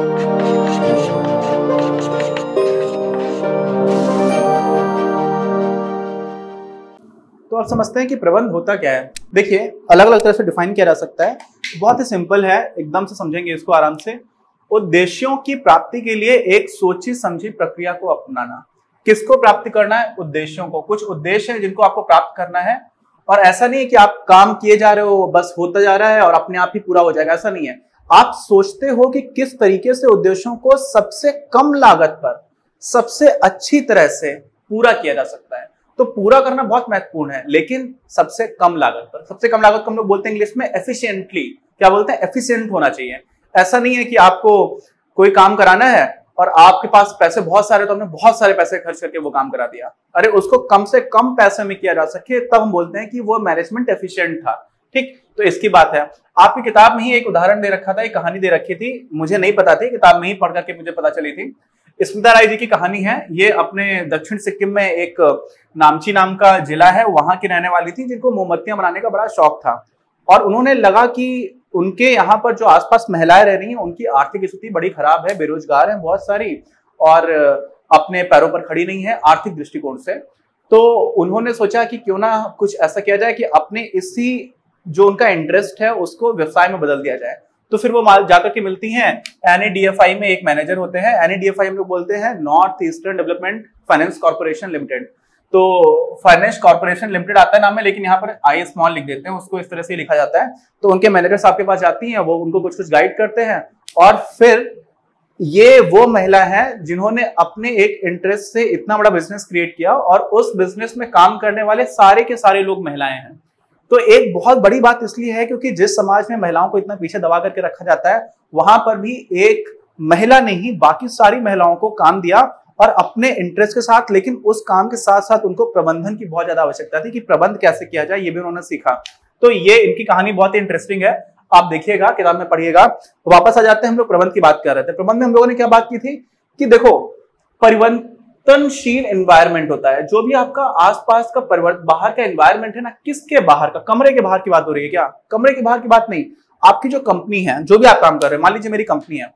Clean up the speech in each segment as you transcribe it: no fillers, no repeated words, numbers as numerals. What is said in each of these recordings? तो आप समझते हैं कि प्रबंध होता क्या है। देखिए, अलग अलग तरह से डिफाइन किया जा सकता है। बहुत ही सिंपल है, एकदम से समझेंगे इसको आराम से। उद्देश्यों की प्राप्ति के लिए एक सोची समझी प्रक्रिया को अपनाना। किसको प्राप्त करना है? उद्देश्यों को। कुछ उद्देश्य है जिनको आपको प्राप्त करना है, और ऐसा नहीं है कि आप काम किए जा रहे हो बस होता जा रहा है और अपने आप ही पूरा हो जाएगा, ऐसा नहीं है। आप सोचते हो कि किस तरीके से उद्देश्यों को सबसे कम लागत पर सबसे अच्छी तरह से पूरा किया जा सकता है। तो पूरा करना बहुत महत्वपूर्ण है, लेकिन सबसे कम लागत पर। सबसे कम लागत को हम लोग बोलते हैं इंग्लिश में एफिशिएंटली। क्या बोलते हैं? एफिशिएंट होना चाहिए। ऐसा नहीं है कि आपको कोई काम कराना है और आपके पास पैसे बहुत सारे, तो हमने बहुत सारे पैसे खर्च करके वो काम करा दिया। अरे, उसको कम से कम पैसे में किया जा सके, तब हम बोलते हैं कि वो मैनेजमेंट एफिशिएंट था। ठीक, तो इसकी बात है। आपकी किताब में ही एक उदाहरण दे रखा था, एक कहानी दे रखी थी, मुझे नहीं पता थी, किताब में ही पढ़ करके मुझे पता चली थी। स्मिता राय जी की कहानी है ये। अपने दक्षिण सिक्किम में एक नामची नाम का जिला है, वहां की रहने वाली थी, जिनको मोमबत्तियां बनाने का बड़ा शौक था। और उन्होंने लगा कि उनके यहाँ पर जो आसपास महिलाएं रह रही हैं, उनकी आर्थिक स्थिति बड़ी खराब है, बेरोजगार हैं बहुत सारी और अपने पैरों पर खड़ी नहीं है आर्थिक दृष्टिकोण से। तो उन्होंने सोचा कि क्यों ना कुछ ऐसा किया जाए कि अपने इसी जो उनका इंटरेस्ट है उसको व्यवसाय में बदल दिया जाए। तो फिर वो जाकर के मिलती हैं NADFI में, एक मैनेजर होते हैं। NADFI हम लोग बोलते हैं north eastern development finance corporation limited. तो फाइनेंस कॉर्पोरेशन लिमिटेड आता है नाम में, लेकिन यहाँ पर आई स्मॉल लिख देते हैं, उसको इस तरह से लिखा जाता है। तो उनके मैनेजर साहब के पास जाती हैं, वो उनको कुछ कुछ गाइड करते हैं। और फिर ये वो महिला है जिन्होंने अपने एक इंटरेस्ट से इतना बड़ा बिजनेस क्रिएट किया, और उस बिजनेस में काम करने वाले सारे के सारे लोग महिलाएं हैं। तो एक बहुत बड़ी बात इसलिए है क्योंकि जिस समाज में महिलाओं को इतना पीछे दबा करके रखा जाता है, वहां पर भी एक महिला ने ही बाकी सारी महिलाओं को काम दिया, और अपने इंटरेस्ट के साथ। लेकिन उस काम के साथ साथ उनको प्रबंधन की बहुत ज्यादा आवश्यकता थी कि प्रबंध कैसे किया जाए, ये भी उन्होंने सीखा। तो ये इनकी कहानी बहुत ही इंटरेस्टिंग है, आप देखिएगा, किताब में पढ़िएगा। वापस आ जाते हैं, हम लोग प्रबंध की बात कर रहे थे। प्रबंध में हम लोगों ने क्या बात की थी कि देखो, परिवर्तनशील एनवायरमेंट होता है। जो भी आपका आसपास का बाहर का एनवायरमेंट है ना, किसके बाहर का? कमरे के बाहर की बात हो रही है क्या? कमरे के बाहर की बात नहीं, आपकी जो कंपनी है, जो भी आप काम कर रहे हैं। मान लीजिए मेरी कंपनी है,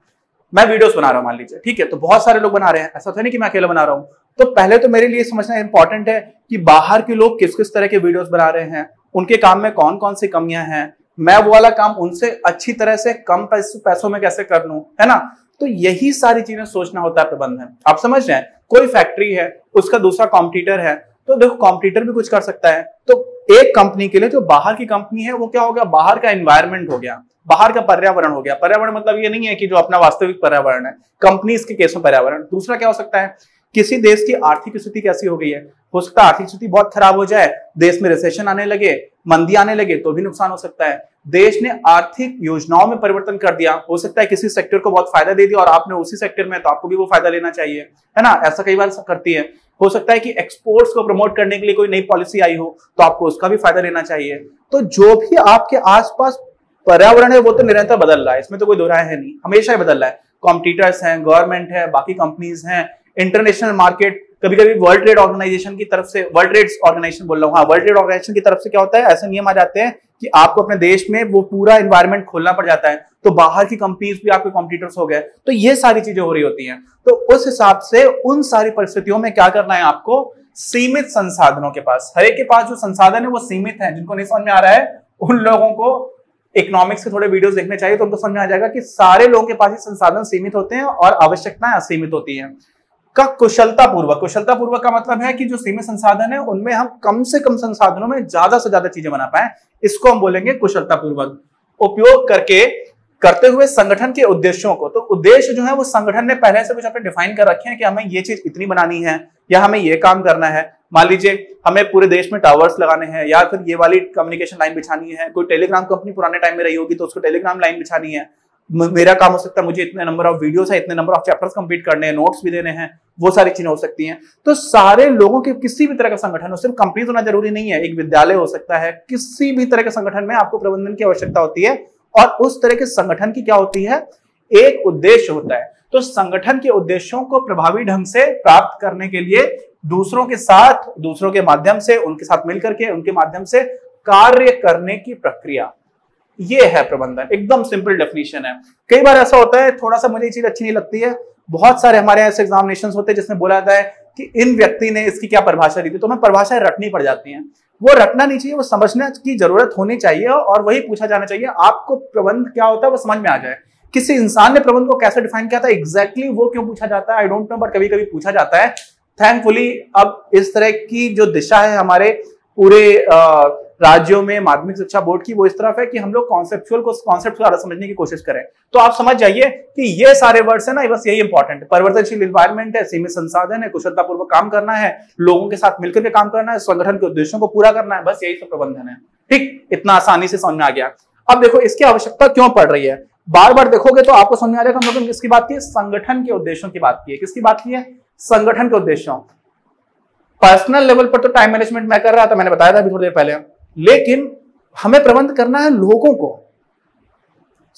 मैं वीडियोस बना रहा हूँ मान लीजिए, ठीक है, तो बहुत सारे लोग बना रहे हैं, ऐसा तो है नहीं कि मैं अकेला बना रहा हूँ। तो पहले तो मेरे लिए समझना इंपॉर्टेंट है कि बाहर के लोग किस किस तरह के वीडियोस बना रहे हैं, उनके काम में कौन कौन सी कमियां हैं, मैं वो वाला काम उनसे अच्छी तरह से कम पैसों में कैसे कर लूं, है ना। तो यही सारी चीजें सोचना होता है प्रबंधन। आप समझ रहे हैं, कोई फैक्ट्री है, उसका दूसरा कॉम्पिटिटर है, तो देखो कॉम्पिटिटर भी कुछ कर सकता है। तो एक कंपनी के लिए जो बाहर की कंपनी है, वो क्या हो गया? बाहर का एनवायरमेंट हो गया, बाहर का पर्यावरण हो गया। पर्यावरण मतलब ये नहीं है कि जो अपना वास्तविक पर्यावरण है, कंपनीज के केस में पर्यावरण। दूसरा क्या हो सकता है? किसी देश की आर्थिक स्थिति कैसी हो गई है, हो सकता है आर्थिक स्थिति बहुत खराब हो जाए, देश में रिसेशन आने लगे, मंदी आने लगे, तो भी नुकसान हो सकता है। देश ने आर्थिक योजनाओं में परिवर्तन कर दिया, हो सकता है किसी सेक्टर को बहुत फायदा दे दिया और आपने उसी सेक्टर में, तो आपको भी वो फायदा लेना चाहिए, है ना। ऐसा कई बार करती है। हो सकता है कि एक्सपोर्ट्स को प्रमोट करने के लिए कोई नई पॉलिसी आई हो, तो आपको उसका भी फायदा लेना चाहिए। तो जो भी आपके आसपास पर्यावरण है, वो तो निरंतर बदल रहा है, इसमें तो कोई दो राय है नहीं, हमेशा ही बदल रहा है। कॉम्पिटिटर्स हैं, गवर्नमेंट है, बाकी कंपनीज हैं, इंटरनेशनल मार्केट, कभी कभी वर्ल्ड ट्रेड ऑर्गेनाइजेशन की तरफ से, वर्ल्ड ट्रेड ऑर्गेनाइजेशन बोल रहा हूँ, हाँ, वर्ल्ड ट्रेड ऑर्गेनाइजेशन की तरफ से क्या होता है, ऐसे नियम आ जाते हैं कि आपको अपने देश में वो पूरा एनवायरमेंट खोलना पड़ जाता है। तो बाहर की कंपनीज भी आपके कॉम्पिटिटर्स हो गए। तो ये सारी चीजें हो रही होती हैं। तो उस हिसाब से उन सारी परिस्थितियों में क्या करना है आपको? सीमित संसाधनों के पास, हर एक के पास जो संसाधन है वो सीमित है। जिनको नहीं समझ में आ रहा है, उन लोगों को इकोनॉमिक्स के थोड़े वीडियोस देखने चाहिए, तो उनको समझ में आ जाएगा कि सारे लोगों के पास ही संसाधन सीमित होते हैं और आवश्यकताएं असीमित होती हैं। का कुशलतापूर्वक, कुशलतापूर्वक का मतलब है कि जो सीमित संसाधन है उनमें हम कम से कम संसाधनों में ज्यादा से ज्यादा चीजें बना पाए, इसको हम बोलेंगे कुशलतापूर्वक उपयोग करके, करते हुए संगठन के उद्देश्यों को। तो उद्देश्य जो है वो संगठन ने पहले से कुछ अपने डिफाइन कर रखे हैं कि हमें ये चीज इतनी बनानी है, या हमें ये काम करना है। मान लीजिए हमें पूरे देश में टावर्स लगाने हैं, या फिर ये वाली कम्युनिकेशन लाइन बिछानी है, कोई टेलीग्राम कंपनी पुराने टाइम में रही होगी तो उसको टेलीग्राम लाइन बिछानी है। मेरा काम हो सकता है, मुझे इतने नंबर ऑफ वीडियोस है, इतने नंबर ऑफ चैप्टर्स कंप्लीट करने हैं, नोट्स भी देने हैं, वो सारी चीजें हो सकती हैं। तो सारे लोगों के किसी भी तरह का संगठन हो, सिर्फ कंपनी होना जरूरी नहीं है, एक विद्यालय हो सकता है, किसी भी तरह के संगठन में आपको प्रबंधन की आवश्यकता होती है। और उस तरह के संगठन की क्या होती है? एक उद्देश्य होता है। तो संगठन के उद्देश्यों को प्रभावी ढंग से प्राप्त करने के लिए दूसरों के साथ, दूसरों के माध्यम से, उनके साथ मिलकर के, उनके माध्यम से कार्य करने की प्रक्रिया। ये है प्रबंधन, एकदम सिंपल डेफिनेशन है। कई बार ऐसा होता है, थोड़ा सा मुझे ये चीज अच्छी नहीं लगती है, बहुत सारे हमारे ऐसे एग्जामिनेशंस होते हैं जिसमें बोला जाता है कि इन व्यक्ति ने इसकी क्या परिभाषा दी थी, तो हमें परिभाषाएं रटनी पड़ जाती हैं। वो रटना नहीं चाहिए, वो समझने की जरूरत होनी चाहिए और वही पूछा जाना चाहिए। आपको प्रबंध क्या होता है वो समझ में आ जाए। किसी इंसान ने प्रबंध को कैसे डिफाइन किया था, एग्जैक्टली वो क्यों पूछा जाता है आई डोंट नो, बट कभी कभी पूछा जाता है। थैंकफुली अब इस तरह की जो दिशा है हमारे पूरे राज्यों में माध्यमिक शिक्षा बोर्ड की, वो इस तरफ है कि हम लोग कॉन्सेप्चुअल को कॉन्सेप्ट को ज्यादा समझने की कोशिश करें। तो आप समझ जाइए कि ये सारे वर्ड्स है ना, बस यही इंपॉर्टेंट है। परिवर्तनशील इन्वायरमेंट है, सीमित संसाधन है, कुशलतापूर्वक काम करना है, लोगों के साथ मिलकर के काम करना है, संगठन के उद्देश्यों को पूरा करना है, बस यही सब प्रबंधन है। ठीक, इतना आसानी से समझ में आ गया। अब देखो इसकी आवश्यकता क्यों पड़ रही है, बार बार देखोगे तो आपको समझ आ जाएगा। हम लोगों ने किसकी बात की है, संगठन के उद्देश्यों की बात की है। किसकी बात की है, संगठन के उद्देश्यों। पर्सनल लेवल पर तो टाइम मैनेजमेंट मैं कर रहा था, मैंने बताया था अभी थोड़ी देर पहले, लेकिन हमें प्रबंध करना है लोगों को,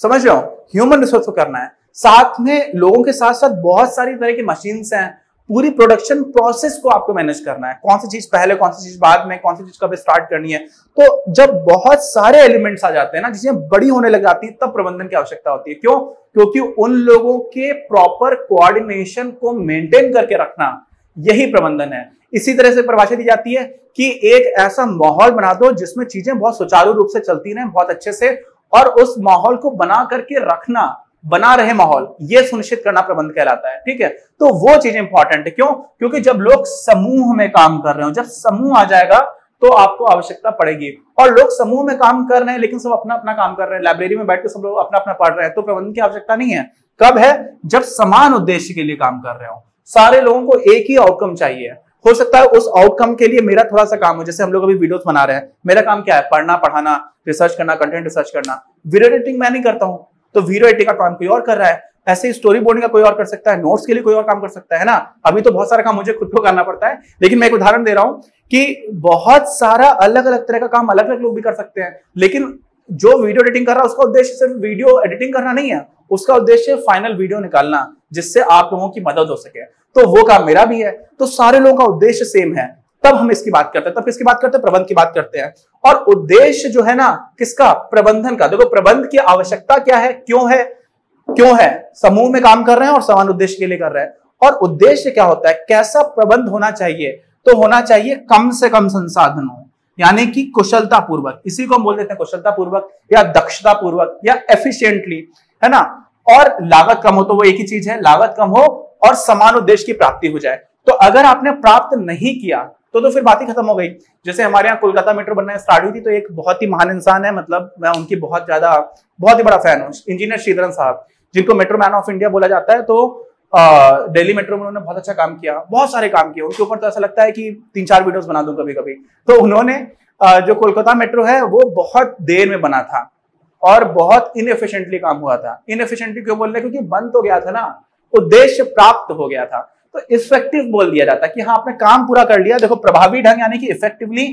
समझ रहे हो, ह्यूमन रिसोर्स को करना है। साथ में लोगों के साथ साथ बहुत सारी तरह की मशीन्स हैं, पूरी प्रोडक्शन प्रोसेस को आपको मैनेज करना है, कौन सी चीज पहले, कौन सी चीज बाद में, कौन सी चीज कब स्टार्ट करनी है। तो जब बहुत सारे एलिमेंट्स आ जाते हैं ना, चीजें बड़ी होने लग जाती है, तब प्रबंधन की आवश्यकता होती है। क्यों? क्योंकि उन लोगों के प्रॉपर कोऑर्डिनेशन को मेंटेन करके रखना, यही प्रबंधन है। इसी तरह से परिभाषा दी जाती है कि एक ऐसा माहौल बना दो जिसमें चीजें बहुत सुचारू रूप से चलती रहें बहुत अच्छे से, और उस माहौल को बना करके रखना, बना रहे माहौल, ये सुनिश्चित करना प्रबंध कहलाता है। ठीक है, तो वो चीज इंपॉर्टेंट है। क्यों? क्योंकि जब लोग समूह में काम कर रहे हो, जब समूह आ जाएगा तो आपको आवश्यकता पड़ेगी। और लोग समूह में काम कर रहे हैं लेकिन सब अपना अपना काम कर रहे हैं, लाइब्रेरी में बैठ कर सब लोग अपना अपना पढ़ रहे हैं, तो प्रबंधन की आवश्यकता नहीं है। कब है, जब समान उद्देश्य के लिए काम कर रहे हो, सारे लोगों को एक ही आउटकम चाहिए। हो सकता है उस आउटकम के लिए मेरा थोड़ा सा काम हो, जैसे हम लोग अभी वीडियोस बना रहे हैं, मेरा काम क्या है, पढ़ना, पढ़ाना, रिसर्च करना, कंटेंट रिसर्च करना। वीडियो एडिटिंग मैं नहीं करता हूं, तो वीडियो एडिटिंग का काम कोई और कर रहा है, ऐसे स्टोरी बोर्डिंग का कोई और कर सकता है, नोट्स के लिए कोई और काम कर सकता है ना। अभी तो बहुत सारा काम मुझे खुद को करना पड़ता है, लेकिन मैं एक उदाहरण दे रहा हूं कि बहुत सारा अलग अलग तरह का काम अलग अलग लोग भी कर सकते हैं, लेकिन जो वीडियो एडिटिंग कर रहा है उसका उद्देश्य सिर्फ वीडियो एडिटिंग करना नहीं है, उसका उद्देश्य फाइनल वीडियो निकालना जिससे आप लोगों की मदद हो सके, तो वो काम मेरा भी है। तो सारे लोगों का उद्देश्य सेम है, तब हम इसकी बात करते हैं। तब किसकी बात करते हैं, प्रबंध की बात करते हैं। और उद्देश्य जो है ना, किसका, प्रबंधन का। देखो प्रबंध की आवश्यकता क्या है, क्यों है, क्यों है, समूह में काम कर रहे हैं और समान उद्देश्य के लिए कर रहे हैं। और उद्देश्य क्या होता है, कैसा प्रबंध होना चाहिए, तो होना चाहिए कम से कम संसाधन हो, यानी कि कुशलतापूर्वक, इसी को हम बोल देते हैं कुशलतापूर्वक या दक्षतापूर्वक या एफिशिएंटली, है ना। और लागत कम हो, तो वो एक ही चीज है, लागत कम हो और समान उद्देश्य की प्राप्ति हो जाए। तो अगर आपने प्राप्त नहीं किया तो फिर बात ही खत्म हो गई। जैसे हमारे यहाँ कोलकाता मेट्रो बनना स्टार्ट हुई थी, तो एक बहुत ही महान इंसान है, मतलब मैं उनकी बहुत ही बड़ा फैन हूँ, इंजीनियर श्रीधरन साहब, जिनको मेट्रो मैन ऑफ इंडिया बोला जाता है। तो दिल्ली मेट्रो में उन्होंने बहुत अच्छा काम किया, बहुत सारे काम किए, उनके ऊपर तो ऐसा लगता है कि 3-4 वीडियोस बना दूं कभी कभी। तो उन्होंने जो कोलकाता मेट्रो है वो बहुत देर में बना था और बहुत इनएफिशिएंटली काम हुआ था। इनएफिशिएंटली क्यों बोल रहे हैं, क्योंकि बंद तो गया था ना, उद्देश्य प्राप्त हो गया था, तो इफेक्टिव बोल दिया जाता कि हाँ आपने काम पूरा कर लिया। देखो प्रभावी ढंग यानी कि इफेक्टिवली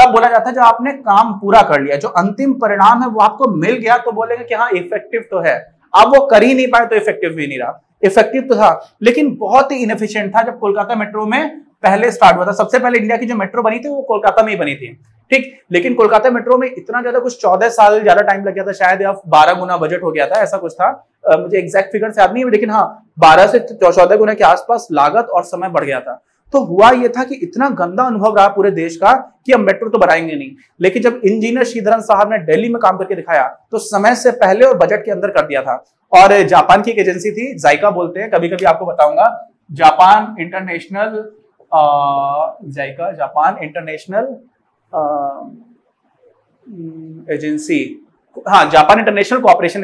तब बोला जाता है जब आपने काम पूरा कर लिया, जो अंतिम परिणाम है वो आपको मिल गया, तो बोलेंगे कि हाँ इफेक्टिव तो है। अब वो कर ही नहीं पाए तो इफेक्टिव भी नहीं रहा, इफेक्टिव तो था लेकिन बहुत ही इनएफिशिएंट था। जब कोलकाता मेट्रो में पहले स्टार्ट हुआ था, सबसे पहले इंडिया की जो मेट्रो बनी थी वो कोलकाता में ही बनी थी, ठीक। लेकिन कोलकाता मेट्रो में इतना ज्यादा कुछ 14 साल ज्यादा टाइम लग गया था, शायद या 12 गुना बजट हो गया था, ऐसा कुछ था, मुझे एग्जैक्ट फिगर से याद नहीं है, लेकिन हाँ 12 से 14 गुना के आसपास लागत और समय बढ़ गया था। तो हुआ यह था कि इतना गंदा अनुभव रहा पूरे देश का कि हम मेट्रो तो बनाएंगे नहीं, लेकिन जब इंजीनियर श्रीधरन साहब ने दिल्ली में काम करके दिखाया तो समय से पहले और बजट के अंदर कर दिया था। और जापान की एक एजेंसी थी, जाइका बोलते हैं, कभी कभी आपको बताऊंगा, जापान इंटरनेशनल कोऑपरेशन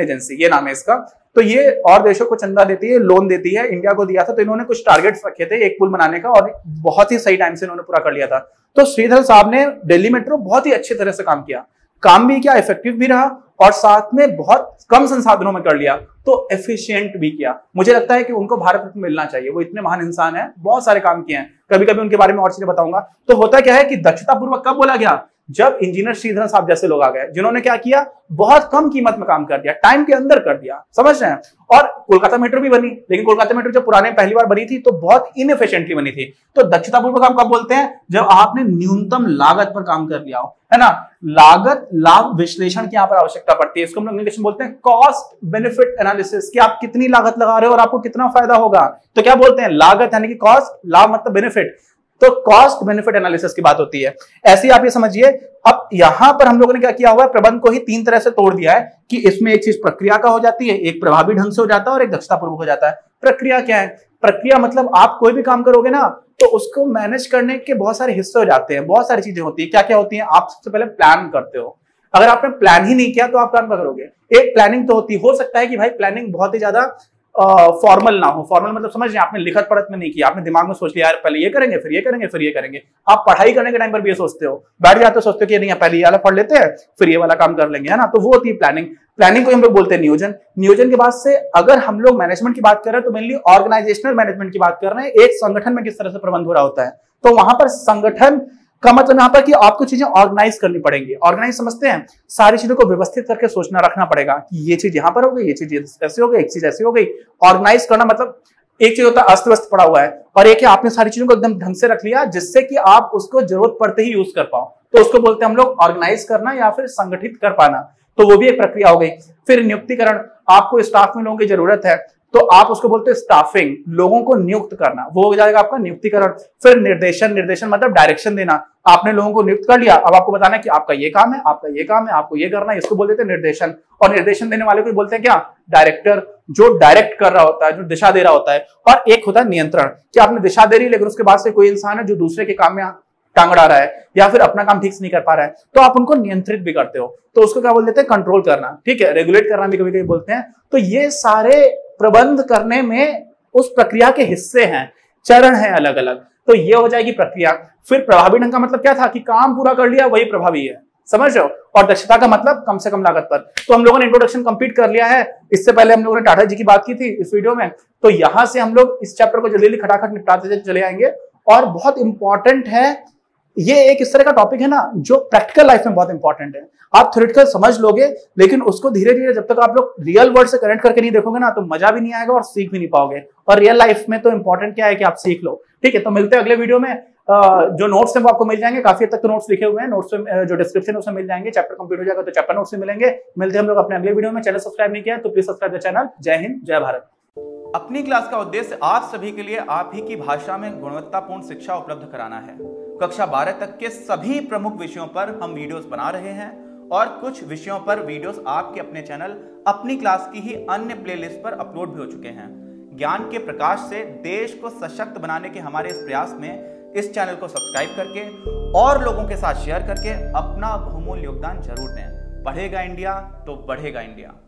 एजेंसी, ये नाम है इसका। तो ये और देशों को चंदा देती है, लोन देती है, इंडिया को दिया था। तो इन्होंने कुछ टारगेट्स रखे थे एक पुल बनाने का, और बहुत ही सही टाइम से इन्होंने पूरा कर लिया था। तो श्रीधर साहब ने दिल्ली मेट्रो बहुत ही अच्छी तरह से काम किया, काम भी किया, इफेक्टिव भी रहा, और साथ में बहुत कम संसाधनों में कर लिया, तो एफिशिएंट भी किया। मुझे लगता है कि उनको भारत रत्न मिलना चाहिए, वो इतने महान इंसान है, बहुत सारे काम किए हैं, कभी कभी उनके बारे में और चीजें बताऊंगा। तो होता क्या है कि दक्षतापूर्वक कब बोला गया, जब इंजीनियर श्रीधरन साहब जैसे लोग आ गए जिन्होंने क्या किया, बहुत कम कीमत में काम कर दिया, टाइम के अंदर कर दिया, समझ रहे हैं। और कोलकाता मेट्रो भी बनी, लेकिन कोलकाता मेट्रो जब पुराने पहली बार बनी थी तो बहुत इनएफिशिएंटली बनी थी। तो दक्षतापूर्वक काम कब बोलते हैं? जब आपने न्यूनतम लागत पर काम कर लिया हो, है ना। लागत लाभ विश्लेषण की यहाँ पर आवश्यकता पड़ती है, इसको हम लोग इंग्लिश में बोलते हैं कॉस्ट बेनिफिट एनालिसिस, कि आप कितनी लागत लगा रहे हो और आपको कितना फायदा होगा, तो क्या बोलते हैं लागत, यानी कि कॉस्ट, लाभ मतलब बेनिफिट। तो कॉस्ट बेनिफिट एनालिसिस की बात होती है। ऐसे आप ये समझिए, अब यहां पर हम लोगों ने क्या किया हुआ है, प्रबंध को ही तीन तरह से तोड़ दिया है कि इसमें एक चीज प्रक्रिया का हो जाती है, एक प्रभावी ढंग से हो जाता है और एक दक्षतापूर्वक हो जाता है। प्रक्रिया क्या है? प्रक्रिया मतलब आप कोई भी काम करोगे ना तो उसको मैनेज करने के बहुत सारे हिस्से हो जाते हैं, बहुत सारी चीजें होती है। क्या क्या होती है? आप सबसे पहले प्लान करते हो, अगर आपने प्लान ही नहीं किया तो आप काम क्या करोगे? एक प्लानिंग तो होती, हो सकता है कि भाई प्लानिंग बहुत ही ज्यादा फॉर्मल ना हो। फॉर्मल मतलब समझिए आपने लिखत पढ़त में नहीं किया, आपने दिमाग में सोच लिया यार पहले ये करेंगे फिर ये करेंगे फिर ये करेंगे। आप पढ़ाई करने के टाइम पर भी ये सोचते हो, बैठ जाते हो, सोचते हो कि नहीं यार पहले ये वाला पढ़ लेते हैं फिर ये वाला काम कर लेंगे, है ना। तो वो होती है प्लानिंग। प्लानिंग को हम लोग बोलते हैं नियोजन। नियोजन के बाद से अगर हम लोग मैनेजमेंट की बात कर रहे हैं तो मेनली ऑर्गेनाइजेशनल मैनेजमेंट की बात कर रहे हैं, एक संगठन में किस तरह से प्रबंध हो रहा होता है। तो वहां पर संगठन का मतलब यहाँ पर कि आपको चीजें ऑर्गेनाइज करनी पड़ेंगी। ऑर्गेनाइज समझते हैं, सारी चीजों को व्यवस्थित करके सोचना रखना पड़ेगा कि ये चीज यहाँ पर हो गई, ये चीज ऐसे हो गई, एक चीज ऐसे हो गई। ऑर्गेनाइज करना मतलब एक चीज होता है अस्त व्यस्त पड़ा हुआ है, और एक है आपने सारी चीजों को एकदम ढंग से रख लिया जिससे कि आप उसको जरूरत पड़ते ही यूज कर पाओ, तो उसको बोलते हैं हम लोग ऑर्गेनाइज करना या फिर संगठित कर पाना। तो वो भी एक प्रक्रिया हो गई। फिर नियुक्तिकरण, आपको स्टाफ में लोगों की जरूरत है तो आप उसको बोलते हैं स्टाफिंग, लोगों को नियुक्त करना, वो हो जाएगा आपका नियुक्तिकरण। फिर निर्देशन, निर्देशन मतलब डायरेक्शन देना, आपने लोगों को नियुक्त कर लिया, अब आपको बताना कि आपका ये काम है, आपका ये काम है, आपको ये करना है, इसको बोलते हैं निर्देशन। और निर्देशन देने वाले को बोलते हैं क्या? डायरेक्टर, जो डायरेक्ट कर रहा होता है, जो दिशा दे रहा होता है। और एक होता है नियंत्रण, कि आपने दिशा दे रही लेकिन उसके बाद से कोई इंसान है जो दूसरे के काम में टांग आ रहा है या फिर अपना काम ठीक से नहीं कर पा रहा है, तो आप उनको नियंत्रित भी करते हो, तो उसको क्या बोल देते हैं? कंट्रोल करना, ठीक है, रेगुलेट करना भी कभी कभी बोलते हैं। तो ये सारे प्रबंध करने में उस प्रक्रिया के हिस्से हैं, चरण हैं अलग अलग। तो ये हो जाएगी प्रक्रिया। फिर प्रभावी ढंग का मतलब क्या था? कि काम पूरा कर लिया वही प्रभावी है, समझ रहे हो। और दक्षता का मतलब कम से कम लागत पर। तो हम लोगों ने इंट्रोडक्शन कंप्लीट कर लिया है, इससे पहले हम लोगों ने टाटा जी की बात की थी इस वीडियो में, तो यहां से हम लोग इस चैप्टर को जल्दी खटाखट निपटाते चले आएंगे। और बहुत इंपॉर्टेंट है ये, एक इस तरह का टॉपिक है ना जो प्रैक्टिकल लाइफ में बहुत इंपॉर्टेंट है। आप थ्योरेटिकल समझ लोगे लेकिन उसको धीरे धीरे जब तक आप लोग रियल वर्ल्ड से कनेक्ट करके नहीं देखोगे ना तो मजा भी नहीं आएगा और सीख भी नहीं पाओगे। और रियल लाइफ में तो इंपॉर्टेंट क्या है कि आप सीख लो, ठीक है। तो मिलते हैं अगले वीडियो में। जो नोट्स हैं वो आपको मिल जाएंगे, काफी हद तक तो नोट्स लिखे हुए हैं, नोट्स जो डिस्क्रिप्शन है उसमें मिल जाएंगे। चैप्टर कंप्लीट हो जाएगा तो चैप्टर नोट्स से मिलेंगे। मिलते हैं हम लोग अपने अगले वीडियो में। चैनल सब्सक्राइब नहीं किया तो प्लीज सब्सक्राइब द चैनल। जय हिंद, जय भारत। अपनी क्लास का उद्देश्य आप सभी के लिए आप ही की भाषा में गुणवत्तापूर्ण शिक्षा उपलब्ध कराना है। कक्षा 12 तक के सभी प्रमुख विषयों पर हम वीडियोस बना रहे हैं और कुछ विषयों पर वीडियोस आपके अपने चैनल अपनी क्लास की ही अन्य प्लेलिस्ट पर अपलोड भी हो चुके हैं। ज्ञान के प्रकाश से देश को सशक्त बनाने के हमारे इस प्रयास में इस चैनल को सब्सक्राइब करके और लोगों के साथ शेयर करके अपना बहुमूल्य योगदान जरूर दें। पढ़ेगा इंडिया तो बढ़ेगा इंडिया।